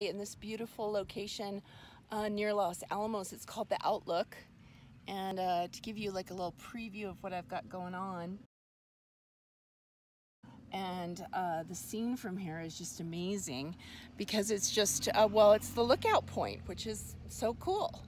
In this beautiful location near Los Alamos. It's called The Outlook, and to give you like a little preview of what I've got going on, and the scene from here is just amazing because it's just well, it's the lookout point, which is so cool.